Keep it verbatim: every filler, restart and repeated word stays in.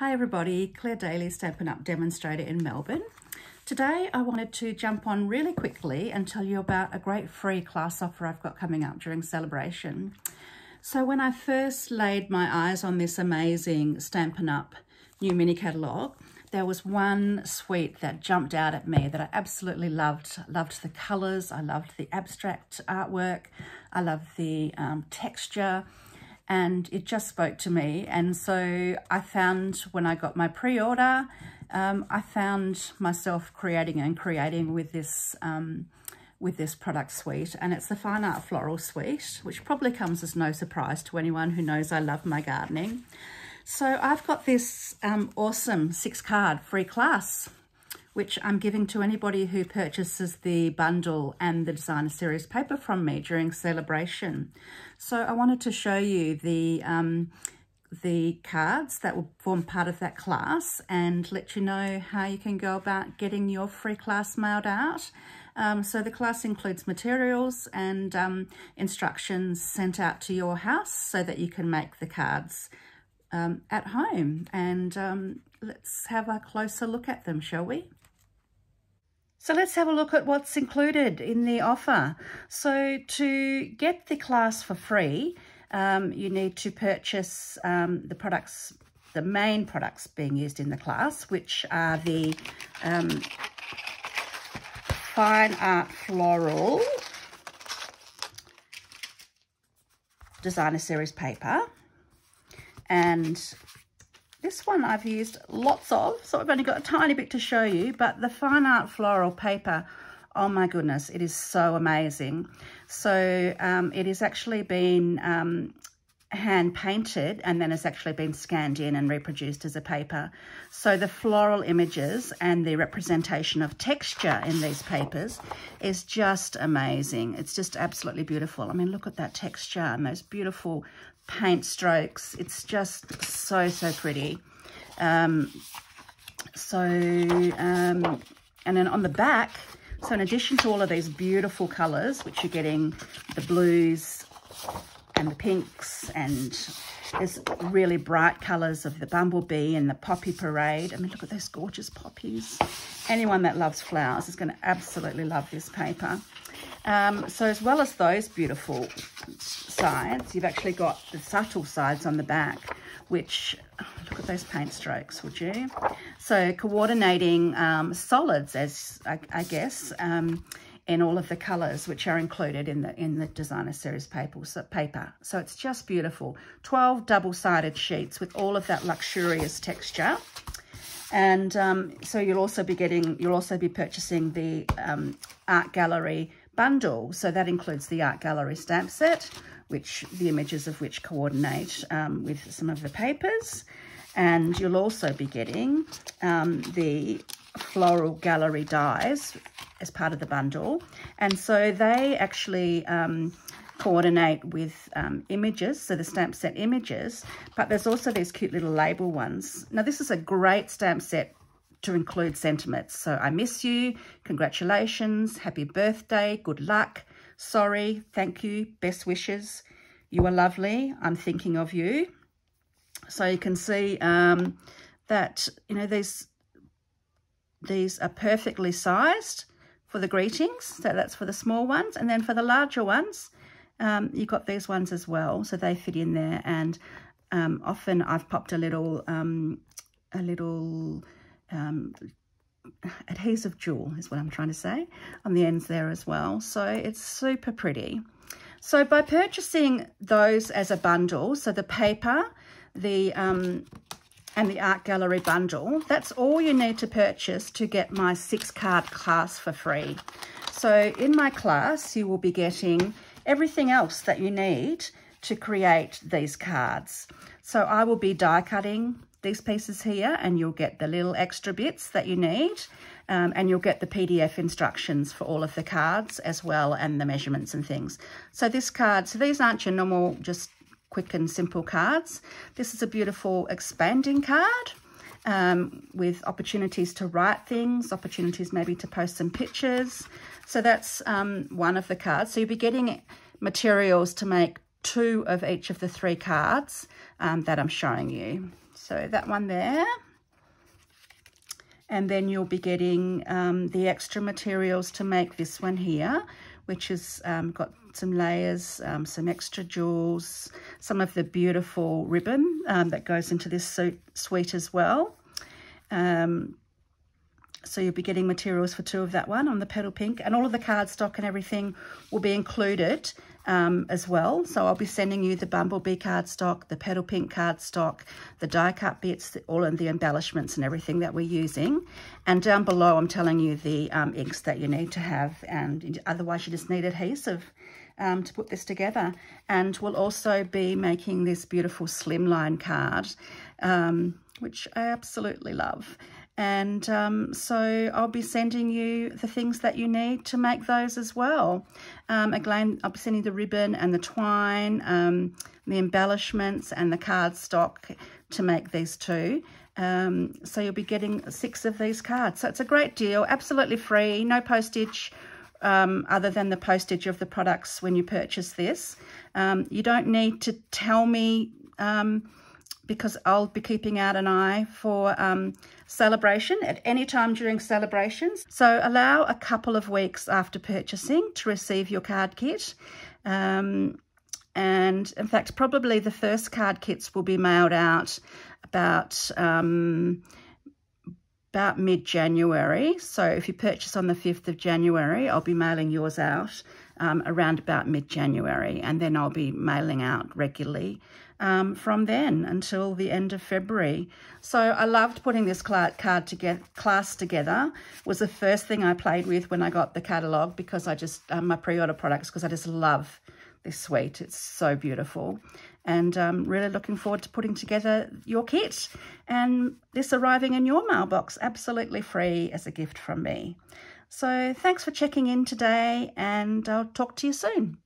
Hi everybody, Claire Daly, Stampin' Up! Demonstrator in Melbourne. Today I wanted to jump on really quickly and tell you about a great free class offer I've got coming up during Celebration. So when I first laid my eyes on this amazing Stampin' Up! New mini catalogue, there was one suite that jumped out at me that I absolutely loved. I loved the colours, I loved the abstract artwork, I loved the um, texture. And it just spoke to me. And so I found when I got my pre-order, um, I found myself creating and creating with this um, with this product suite. And it's the Fine Art Floral Suite, which probably comes as no surprise to anyone who knows I love my gardening. So I've got this um, awesome six card free class, which I'm giving to anybody who purchases the bundle and the Designer Series paper from me during Celebration. So I wanted to show you the, um, the cards that will form part of that class and let you know how you can go about getting your free class mailed out. Um, so the class includes materials and um, instructions sent out to your house so that you can make the cards um, at home. And um, let's have a closer look at them, shall we? So let's have a look at what's included in the offer. So to get the class for free, um, you need to purchase um, the products, the main products being used in the class, which are the um, Fine Art Floral Designer Series paper. And this one I've used lots of, so I've only got a tiny bit to show you, but the Fine Art Floral paper, oh my goodness, it is so amazing. So um, it has actually been um, hand painted and then has actually been scanned in and reproduced as a paper. So the floral images and the representation of texture in these papers is just amazing. It's just absolutely beautiful. I mean, look at that texture and those beautiful paint strokes. It's just so, so pretty. Um, so, um, and then on the back, so in addition to all of these beautiful colours, which you're getting the blues and the pinks, and there's really bright colours of the Bumblebee and the Poppy Parade. I mean, look at those gorgeous poppies. Anyone that loves flowers is going to absolutely love this paper. Um, so as well as those beautiful sides, you've actually got the subtle sides on the back, which, oh, look at those paint strokes, would you? So coordinating um, solids, as I, I guess, um, in all of the colours which are included in the in the Designer Series paper. So, paper. so it's just beautiful. twelve double-sided sheets with all of that luxurious texture. And um, so you'll also be getting, you'll also be purchasing the um, art gallery bundle. So that includes the art gallery stamp set, which the images of which coordinate um, with some of the papers. And you'll also be getting um, the floral gallery dies as part of the bundle. And so they actually um, coordinate with um, images, so the stamp set images, but there's also these cute little label ones. Now this is a great stamp set to include sentiments. So I miss you, congratulations, happy birthday, good luck, sorry, thank you, best wishes, you are lovely, I'm thinking of you. So you can see um, that, you know, these, these are perfectly sized for the greetings. So that's for the small ones. And then for the larger ones, um, you've got these ones as well. So they fit in there. And um, often I've popped a little, um, a little, Um, adhesive jewel is what I'm trying to say on the ends there as well. So it's super pretty. So by purchasing those as a bundle, so the paper, the um, and the art gallery bundle, that's all you need to purchase to get my six card class for free. So in my class you will be getting everything else that you need to create these cards. So I will be die cutting these pieces here, and you'll get the little extra bits that you need, um, and you'll get the P D F instructions for all of the cards as well, and the measurements and things. So this card, so these aren't your normal just quick and simple cards. This is a beautiful expanding card um, with opportunities to write things, opportunities maybe to post some pictures. So that's um, one of the cards. So you'll be getting materials to make two of each of the three cards um, that I'm showing you. So that one there. And then you'll be getting um, the extra materials to make this one here, which has um, got some layers, um, some extra jewels, some of the beautiful ribbon um, that goes into this suite as well. Um, so you'll be getting materials for two of that one on the Petal Pink, and all of the cardstock and everything will be included um, as well. So I'll be sending you the Bumblebee cardstock, the Petal Pink cardstock, the die cut bits, the, all of the embellishments and everything that we're using. And down below, I'm telling you the um, inks that you need to have, and otherwise you just need adhesive Um, to put this together. And we'll also be making this beautiful slimline card, um, which I absolutely love. And um, so I'll be sending you the things that you need to make those as well. Um, again, I'll be sending the ribbon and the twine, um, the embellishments and the cardstock to make these two. Um, so you'll be getting six of these cards. So it's a great deal, absolutely free, no postage, Um, other than the postage of the products when you purchase this. Um, you don't need to tell me um, because I'll be keeping out an eye for um, celebration at any time during celebrations. So allow a couple of weeks after purchasing to receive your card kit. Um, and in fact, probably the first card kits will be mailed out about... Um, about mid-January. So if you purchase on the fifth of January, I'll be mailing yours out um, around about mid-January, and then I'll be mailing out regularly um, from then until the end of February. So I loved putting this card together, class together. It was the first thing I played with when I got the catalogue, because I just, um, my pre-order products, because I just love this suite. It's so beautiful. And um, really looking forward to putting together your kit and this arriving in your mailbox absolutely free as a gift from me. So thanks for checking in today, and I'll talk to you soon.